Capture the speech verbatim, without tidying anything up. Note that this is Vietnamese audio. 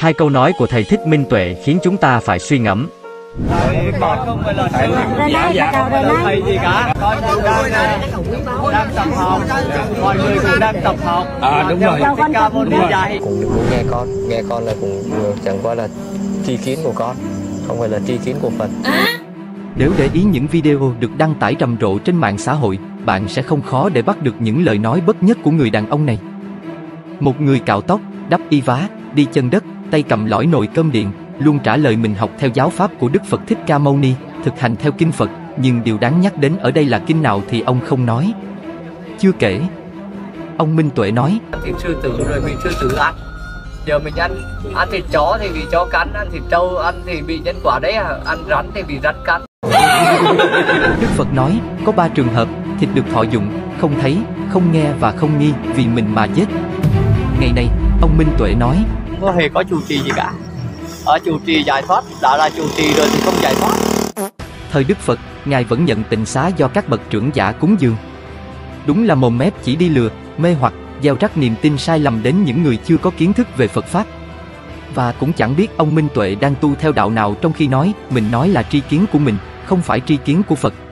Hai câu nói của thầy Thích Minh Tuệ khiến chúng ta phải suy ngẫm. Không phải là thầy thầy gì cả. Đang học, mọi người cũng đang tập học. À đúng rồi. Cũng đừng nghe con, nghe con là cũng chẳng qua là tri kiến của con, không phải là tri kiến của Phật. Nếu để ý những video được đăng tải rầm rộ trên mạng xã hội, bạn sẽ không khó để bắt được những lời nói bất nhất của người đàn ông này. Một người cạo tóc, đắp y vá, đi chân đất, tay cầm lõi nồi cơm điện, luôn trả lời mình học theo giáo pháp của Đức Phật Thích Ca Mâu Ni, thực hành theo kinh Phật, nhưng điều đáng nhắc đến ở đây là kinh nào thì ông không nói. Chưa kể, ông Minh Tuệ nói: thịt sư tử rồi bị sư tử ăn, giờ mình ăn ăn thịt chó thì bị chó cắn, ăn thịt trâu ăn thì bị nhân quả đấy, à? Ăn rắn thì bị rắn cắn. Đức Phật nói có ba trường hợp thịt được thọ dụng: không thấy, không nghe và không nghi vì mình mà chết. Ngày nay, ông Minh Tuệ nói không hề có chủ trì gì cả. Ở chủ trì giải thoát, đã là chủ trì rồi thì không giải thoát. Thời Đức Phật, Ngài vẫn nhận tịnh xá do các bậc trưởng giả cúng dường. Đúng là mồm mép chỉ đi lừa, mê hoặc, gieo rắc niềm tin sai lầm đến những người chưa có kiến thức về Phật Pháp. Và cũng chẳng biết ông Minh Tuệ đang tu theo đạo nào trong khi nói, mình nói là tri kiến của mình, không phải tri kiến của Phật.